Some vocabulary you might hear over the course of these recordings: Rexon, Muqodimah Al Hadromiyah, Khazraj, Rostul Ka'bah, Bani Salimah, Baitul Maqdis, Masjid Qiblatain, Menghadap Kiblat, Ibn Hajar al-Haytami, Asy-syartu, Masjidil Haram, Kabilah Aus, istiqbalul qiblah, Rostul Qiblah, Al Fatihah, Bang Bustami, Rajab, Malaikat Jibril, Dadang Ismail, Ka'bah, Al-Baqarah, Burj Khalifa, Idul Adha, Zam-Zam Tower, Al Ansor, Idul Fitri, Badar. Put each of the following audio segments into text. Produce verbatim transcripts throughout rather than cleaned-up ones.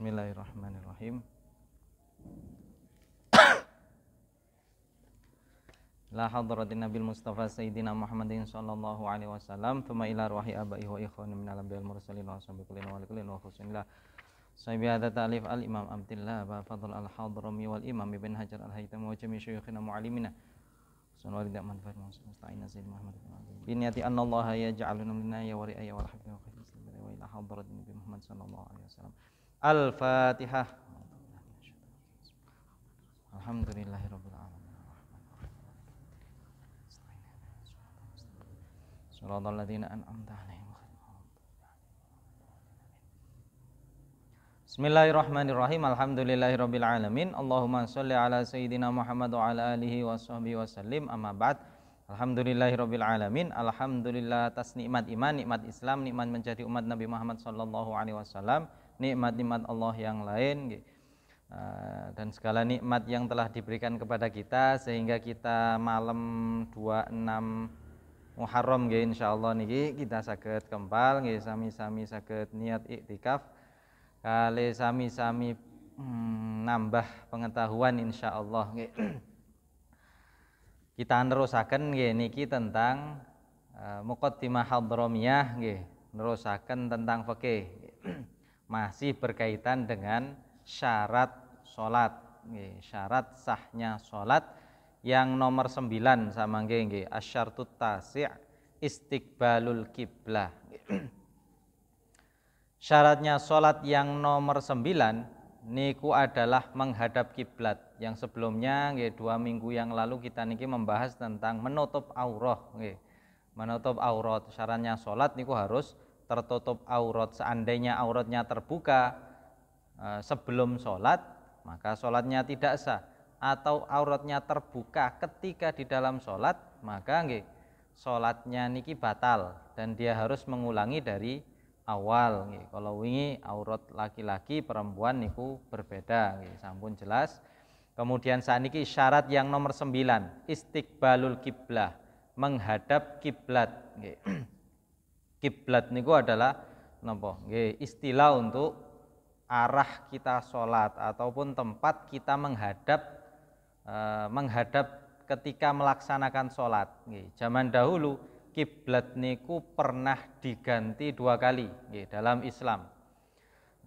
Bismillahirrahmanirrahim. La hadratin nabil mustafa sayyidina Muhammadin sallallahu alaihi wasallam thumma ila ruhi abai wa ikhwan min al-anbiya al-mursalin wa sabiqin wa likulin wa khusunillah sahibi hadza ta'lif al-imam Abdullah wa fadl al-Hadromiyah wal imam ibn Hajar al-Haytami wa jami' syuyukhina mu'allimina sallallahu alaihi wa sallam musta'ina sayyid Muhammad bi niyati anna Allah yaj'aluna minna ya wari'a wa rahmatuhu wa khayran wa ila hadratin nabi Muhammad sallallahu alaihi wasallam. Al Fatihah. Alhamdulillahirabbil alamin. Siratal ladzina an'amta alaihim. Bismillahirrahmanirrahim. Alhamdulillahirabbil alamin. Allahumma shalli ala sayidina Muhammad wa ala alihi washabbihi wasallim. Amma ba'd. Alhamdulillahirabbil alamin. Alhamdulillah atas nikmat iman, nikmat Islam, nikmat menjadi umat Nabi Muhammad sallallahu alaihi wasallam. Nikmat-nikmat Allah yang lain dan segala nikmat yang telah diberikan kepada kita sehingga kita malam dua puluh enam Muharram insyaallah niki kita saged kempal nggih sami-sami saged niat iktikaf kali sami-sami hmm, nambah pengetahuan insyaallah nggih. Kita nerusaken nggih niki tentang uh, Muqodimah Hadromiyah nggih, nerusaken tentang fikih. Masih berkaitan dengan syarat sholat, syarat sahnya sholat yang nomor sembilan sama nggih, asy-syartu tasi' istiqbalul qiblah. Syaratnya sholat yang nomor sembilan niku adalah menghadap kiblat. Yang sebelumnya nggih dua minggu yang lalu kita niki membahas tentang menutup aurat, menutup aurat. Syaratnya sholat niku harus tertutup aurat. Seandainya auratnya terbuka sebelum sholat, maka sholatnya tidak sah. Atau auratnya terbuka ketika di dalam sholat, maka nggih sholatnya niki batal dan dia harus mengulangi dari awal. Nggih, kalau wingi aurat laki-laki perempuan niku berbeda, nggih sampun jelas. Kemudian saniki syarat yang nomor sembilan istiqbalul qiblah, menghadap kiblat. Kiblat niku adalah napa? Nggih, istilah untuk arah kita sholat ataupun tempat kita menghadap e, menghadap ketika melaksanakan sholat. Nggih, zaman dahulu kiblat niku pernah diganti dua kali nggih dalam Islam.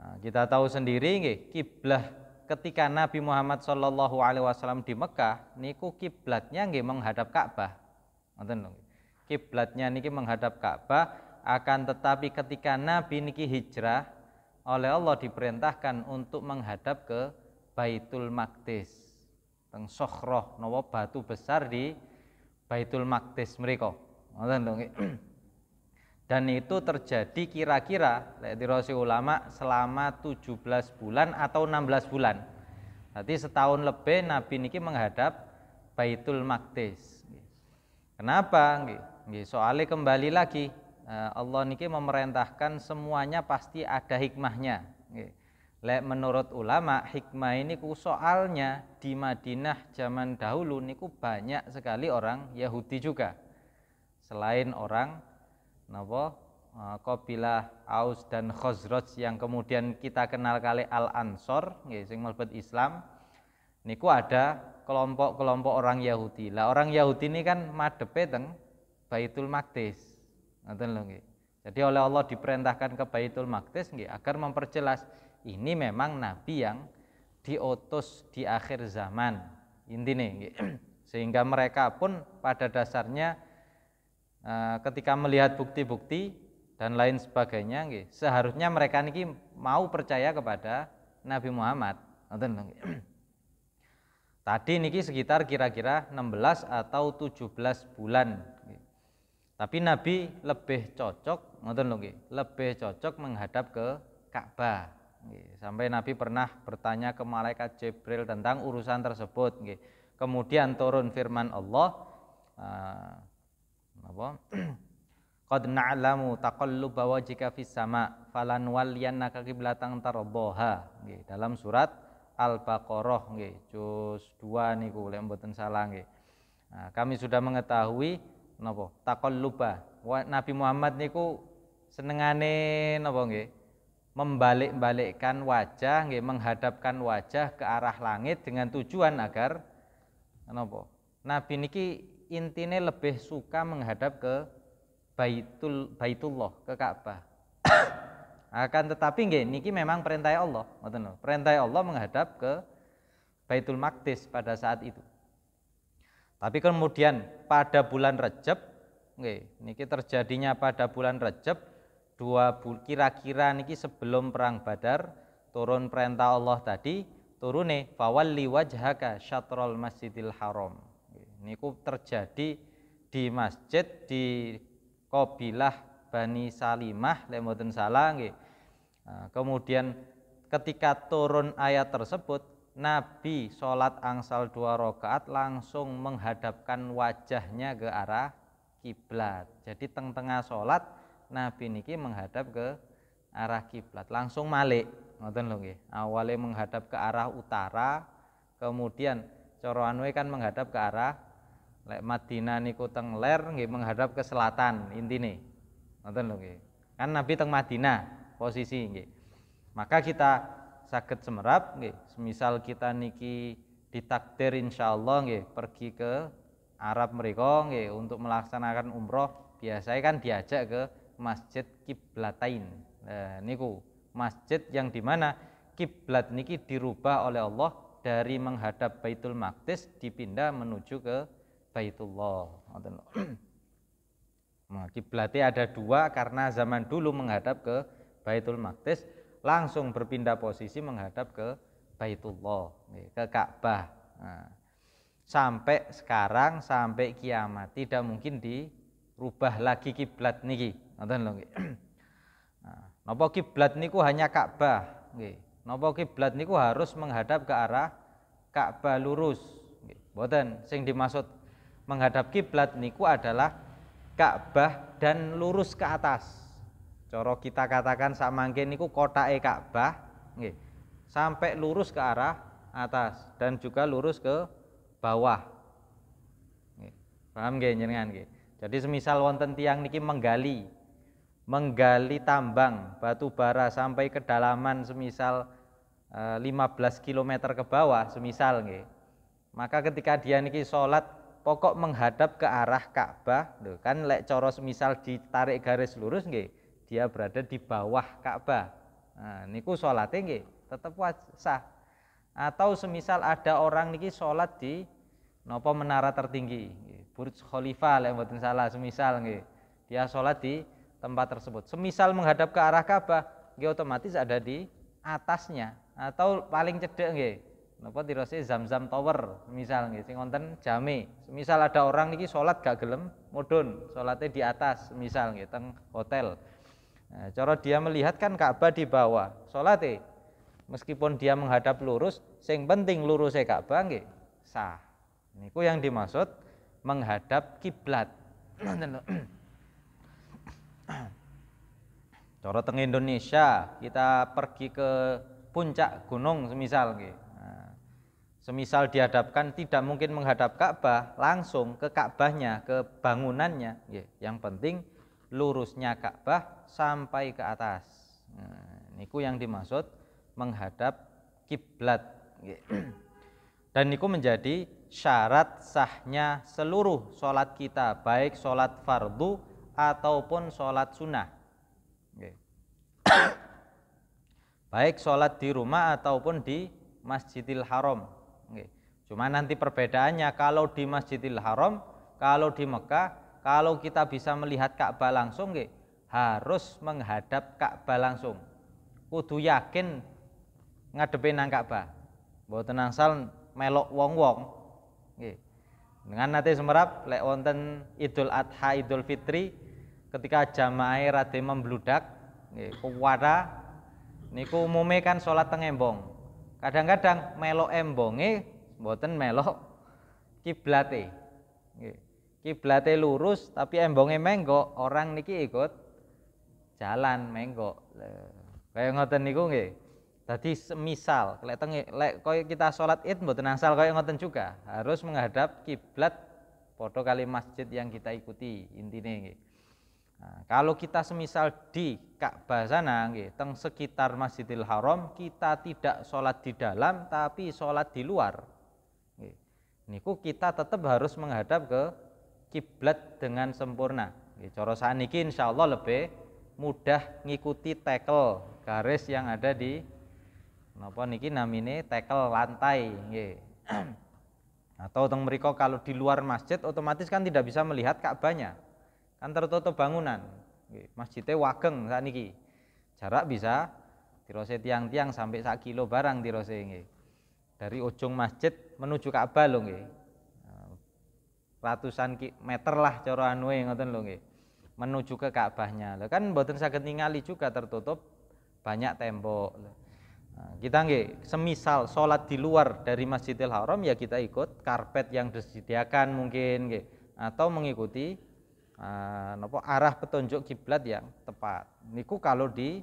Nah, kita tahu sendiri nggih kiblah ketika Nabi Muhammad Shallallahu Alaihi Wasallam di Mekah niku kiblatnya nggih menghadap Ka'bah. Ngoten lho. Kiblatnya niki menghadap Ka'bah. Akan tetapi ketika Nabi niki hijrah oleh Allah diperintahkan untuk menghadap ke Baitul Maqdis, teng sokhroh nopo batu besar di Baitul Maqdis mriko. Dan itu terjadi kira-kira dirawi ulama selama tujuh belas bulan atau enam belas bulan. Berarti setahun lebih Nabi niki menghadap Baitul Maqdis. Kenapa? Soalnya kembali lagi Allah niki memerintahkan semuanya pasti ada hikmahnya. Lek menurut ulama hikmah ini ku soalnya di Madinah zaman dahulu niku banyak sekali orang Yahudi juga. Selain orang napa Kabilah Aus dan Khazraj yang kemudian kita kenal kali Al Ansor nggih sing mlebet Islam niku ada kelompok-kelompok orang Yahudi. Lah orang Yahudi ini kan madhepe teng Baitul Maqdis. Jadi oleh Allah diperintahkan ke Baitul Maqdis agar memperjelas ini memang Nabi yang diutus di akhir zaman intinya, sehingga mereka pun pada dasarnya ketika melihat bukti-bukti dan lain sebagainya seharusnya mereka niki mau percaya kepada Nabi Muhammad. Tadi niki sekitar kira-kira enam belas atau tujuh belas bulan. Tapi Nabi lebih cocok, ngoten lho nggih, lebih cocok menghadap ke Ka'bah. Sampai Nabi pernah bertanya ke Malaikat Jibril tentang urusan tersebut. Kemudian turun firman Allah, "Qad na'lamu taqalluba wajhika fis sama, falanwalliyannaka qiblatan tardaha." Dalam surat Al-Baqarah nggih, juz dua niku lek mboten salah nggih. Nah, kami sudah mengetahui napa taqalluba Nabi Muhammad niku senengane napa nggih membalik-balikkan wajah, nggih, menghadapkan wajah ke arah langit dengan tujuan agar napa? Nabi niki intine lebih suka menghadap ke Baitul Baitullah, ke Ka'bah. Akan tetapi nggih, niki memang perintah Allah, ngoten lho. Perintah Allah menghadap ke Baitul Maqdis pada saat itu. Tapi kemudian pada bulan Rajab, nggih, niki terjadinya pada bulan Rajab dua kira-kira niki sebelum perang Badar, turun perintah Allah tadi, turune fawalli wajhaka syatrul Masjidil Haram. Niku terjadi di masjid di Kabilah Bani Salimah, lek mboten salah nggih. Kemudian ketika turun ayat tersebut, Nabi sholat angsal dua rakaat langsung menghadapkan wajahnya ke arah kiblat. Jadi tengah-tengah sholat Nabi niki menghadap ke arah kiblat, langsung malik, ngoten lho nggih. Awale menghadap ke arah utara, kemudian cara anwe kan menghadap ke arah lek Madinah niku teng ler nggih menghadap ke selatan intine. Ngoten lho nggih. Kan Nabi teng Madinah posisi nggih. Maka kita saged semerap nggih, semisal kita niki ditakdir insyaallah nggih pergi ke Arab mereka nggih untuk melaksanakan umroh, biasanya kan diajak ke Masjid Qiblatain. Nah, niku masjid yang dimana kiblat niki dirubah oleh Allah dari menghadap Baitul Maqdis dipindah menuju ke Baitullah. Nah, kiblatnya ada dua karena zaman dulu menghadap ke Baitul Maqdis, langsung berpindah posisi menghadap ke Baitullah, ke Ka'bah. Nah, sampai sekarang sampai kiamat tidak mungkin di rubah lagi kiblat niki, ngoten lho nggih. Nah, napa kiblat niku hanya Ka'bah nggih. Napa kiblat niku harus menghadap ke arah Ka'bah lurus nggih. Mboten, sing dimaksud menghadap kiblat niku adalah Ka'bah dan lurus ke atas. Cara kita katakan samangke niku kotake Ka'bah nggih. Sampai lurus ke arah atas dan juga lurus ke bawah. Nggih. Paham nggih jenengan nggih? Jadi semisal wonten tiang niki menggali, menggali tambang batu bara sampai kedalaman semisal lima belas kilometer ke bawah, semisal nggih. Maka ketika dia niki sholat, pokok menghadap ke arah Ka'bah, kan lek coro semisal ditarik garis lurus nggih, dia berada di bawah Ka'bah. Nah, niku sholatnya nggih, tetap sah. Atau semisal ada orang niki sholat di napa menara tertinggi, Burj Khalifa lek mboten salah semisal nggih. Dia sholat di tempat tersebut. Semisal menghadap ke arah Ka'bah, nggih otomatis ada di atasnya atau paling cedhek nggih. Napa dirose Zam-Zam Tower misal nggih sing wonten Jame. Misal ada orang niki sholat gak gelem mudhun, sholatnya di atas misal nggih teng hotel. Nah, cara dia melihat kan Ka'bah di bawah. Sholatnya meskipun dia menghadap lurus, sing penting lurusnya Ka'bah nggih sah. Niku yang dimaksud menghadap kiblat. Cara teng Indonesia kita pergi ke puncak gunung semisal nggih. Nah, semisal dihadapkan tidak mungkin menghadap Ka'bah, langsung ke Ka'bahnya, ke bangunannya nggih. Yang penting lurusnya Ka'bah sampai ke atas. Nah, niku yang dimaksud menghadap kiblat nggih. Dan niku menjadi syarat sahnya seluruh sholat kita, baik sholat fardu ataupun sholat sunnah. Okay. Baik sholat di rumah ataupun di Masjidil Haram. Okay. Cuma nanti perbedaannya kalau di Masjidil Haram, kalau di Mekah, kalau kita bisa melihat Ka'bah langsung, okay, harus menghadap Ka'bah langsung. Kudu yakin ngadepi nang Ka'bah. Mboten angsal melok wong-wong. Nggih. Dengan nate semerap lek wonten Idul Adha, Idul Fitri, ketika jamaah rada membludak nggih, kuwara niku umume kan salat teng embong. Kadang-kadang melok embonge mboten melok kiblate. Nggih. Kiblate lurus tapi embonge menggok, orang niki ikut jalan menggok. Kaya ngoten niku nggih. Tadi semisal lek teng lek koyo kita sholat Id mboten asal koyo ngoten juga, harus menghadap kiblat padha kali masjid yang kita ikuti intine nggih. Nah, kalau kita semisal di Ka'bah sana, gitu, teng sekitar Masjidil Haram, kita tidak sholat di dalam, tapi sholat di luar. Gitu. Niku kita tetap harus menghadap ke kiblat dengan sempurna. Gitu. Cara saniki insya Allah lebih mudah ngikuti tekel garis yang ada di napa niki namine tekel lantai. Gitu. Atau teng mriko kalau di luar masjid otomatis kan tidak bisa melihat Ka'bahnya. Kan tertutup bangunan, masjidnya wageng saat niki, jarak bisa tirose tiang-tiang sampai sak kilo barang tirose nggih. Dari ujung masjid menuju Ka'bah lho nggih, ratusan meter lah cara anuwe ngoten lho nggih, menuju ke Ka'bahnya. Lho kan mboten saged ningali juga tertutup banyak tembok. Nah, kita nggih semisal sholat di luar dari Masjidil Haram ya kita ikut karpet yang disediakan mungkin nggih, atau mengikuti Uh, nopo arah petunjuk kiblat yang tepat. Niku kalau di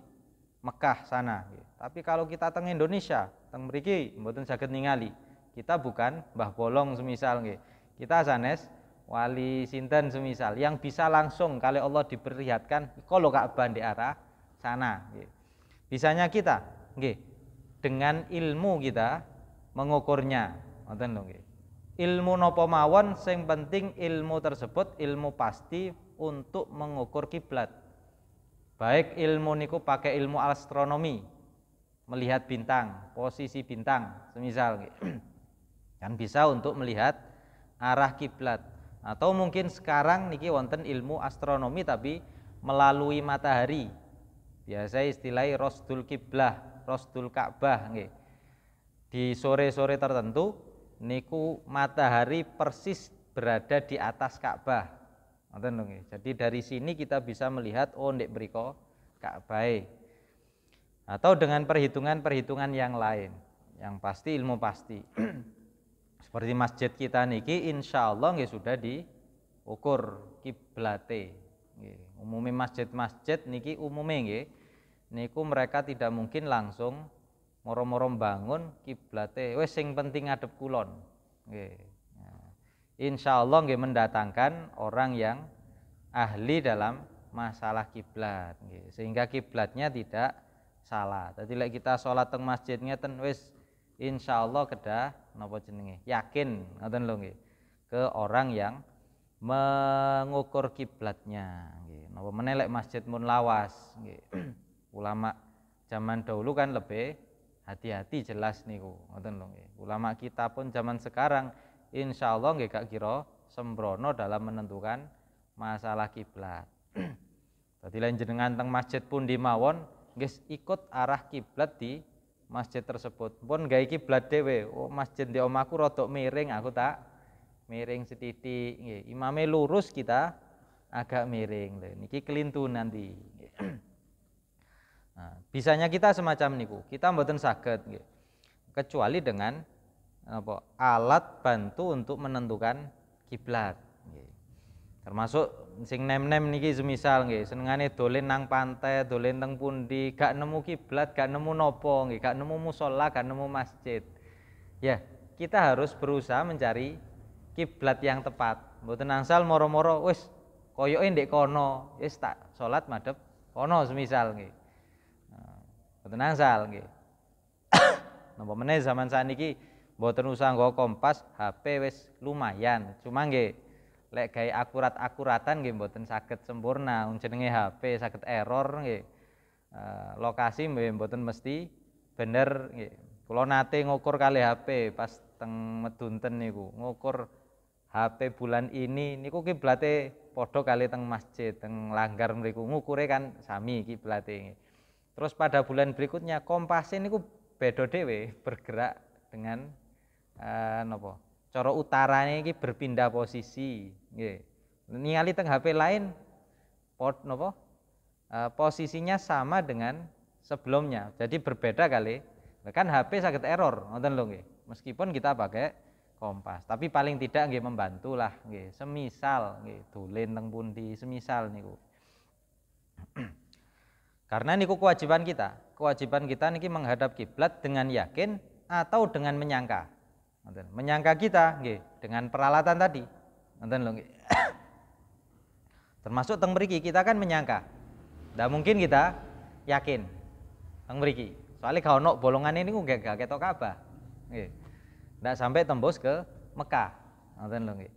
Mekah sana. Gitu. Tapi kalau kita teng Indonesia, teng mriki mboten saged ningali. Kita bukan Mbah Bolong semisal nggih. Kita sanes wali sinten semisal yang bisa langsung kalau Allah diperlihatkan iku lho Ka'bah di arah sana gitu. Bisanya kita nggih dengan ilmu kita mengukurnya. Ngoten lho nggih. Ilmu nopo mawon, sing penting ilmu tersebut ilmu pasti untuk mengukur kiblat. Baik ilmu niku pakai ilmu astronomi, melihat bintang, posisi bintang, semisal kan bisa untuk melihat arah kiblat. Atau mungkin sekarang niki wonten ilmu astronomi tapi melalui matahari. Biasa istilahnya Rostul Qiblah, Rostul Ka'bah nggih. Di sore-sore tertentu niku matahari persis berada di atas Ka'bah. Jadi dari sini kita bisa melihat oh ndek mriko Ka'bah. Atau dengan perhitungan-perhitungan yang lain, yang pasti ilmu pasti. Seperti masjid kita niki insya Allah nggih sudah diukur kiblate. Umumnya masjid-masjid niki umumnya nggih niku mereka tidak mungkin langsung moro-moro bangun kiblate wes sing penting ngadep kulon. Nggih. Insya Allah nggih mendatangkan orang yang ahli dalam masalah kiblat nggih, sehingga kiblatnya tidak salah. Dadi lek kita salat teng masjid ngeten wis insyaallah kedah napa jenenge? Yakin ngoten lho nggih. Ke orang yang mengukur kiblatnya nggih. Napa menelek masjid mun lawas nggih. Ulama zaman dahulu kan lebih hati-hati jelas niku ngoten lho nggih. Ulama kita pun zaman sekarang insyaallah nggih gak kira sembrono dalam menentukan masalah kiblat. Dadi lan jenengan teng masjid pundi mawon nggih ikut arah kiblat di masjid tersebut. Pun gawe kiblat dhewe. Oh, masjid di omahku rodok miring, aku tak miring sethithik nggih. Imame lurus kita agak miring lho. Niki kelintu nanti. Nah, bisanya kita semacam niku, kita mboten saged nggih. Kecuali dengan apa, alat bantu untuk menentukan kiblat nggih. Termasuk sing nem-nem niki semisal nggih, senengane dolen nang pantai, dolen teng pundi, gak nemu kiblat, gak nemu nopo nggih, gak nemu musala, gak nemu masjid. Ya, kita harus berusaha mencari kiblat yang tepat. Mboten angsal moro-moro wis koyoke ndek kono, wis tak salat madhep kono semisal nggih. Mboten angsal nggih. Napa meneh zaman saniki mboten usah nggo kompas, H P wis lumayan. Cuma nggih lek gawe akurat-akuratan nggih mboten saged sempurna. Jenenge H P saged error nggih. E, lokasi mboten mesti bener nggih. Kula nate ngukur kali H P pas teng Medunten niku, ngukur H P bulan ini niku kiblate padha kali teng masjid, teng langgar mriku ngukure kan sami kiblate. Terus pada bulan berikutnya kompasnya niku beda dhewe, bergerak dengan eh, nopo cara utarane iki berpindah posisi nggih. Ningali teng H P lain pot nopo eh, posisinya sama dengan sebelumnya. Jadi berbeda kali. Kan H P saged error ngoten lho nggih. Meskipun kita pakai kompas, tapi paling tidak nggih membantulah nggih. Semisal nggih dolen teng pundi, semisal niku. Karena niku kewajiban kita, kewajiban kita niki menghadap kiblat dengan yakin atau dengan menyangka. Menyangka kita nggih dengan peralatan tadi. Ngoten lho nggih. Termasuk teng mriki kita kan menyangka. Ndak mungkin kita yakin teng mriki. Soalnya gak ono bolongane niku gak ketok Ka'bah. Nggih. Ndak sampai tembus ke Mekah. Ngoten lho nggih.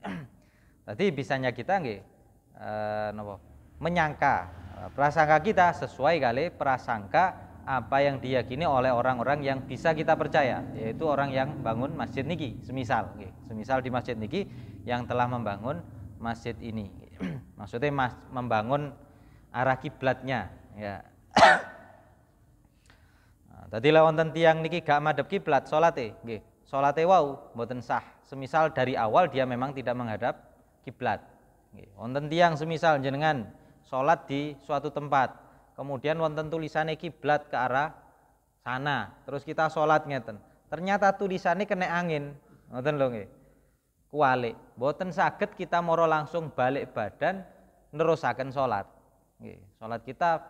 Dadi bisanya kita nggih eh napa? Menyangka. Prasangka kita sesuai kali prasangka apa yang diyakini oleh orang-orang yang bisa kita percaya, yaitu orang yang bangun masjid niki, semisal semisal di masjid niki yang telah membangun masjid ini, maksudnya mas, membangun arah kiblatnya ya. Nah, tadi lah wonten tiang niki gak madhep kiblat salate, nggih, salate wau mboten sah semisal dari awal dia memang tidak menghadap kiblat. Wonten tiang semisal jenengan salat di suatu tempat, kemudian wonten tulisannya kiblat ke arah sana, terus kita sholat ngeten, ternyata tulisannya kena angin, ngeten lho nggih, kualik, boten saged kita moro langsung balik badan nerusaken sholat, nggih, sholat kita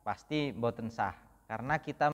pasti boten sah, karena kita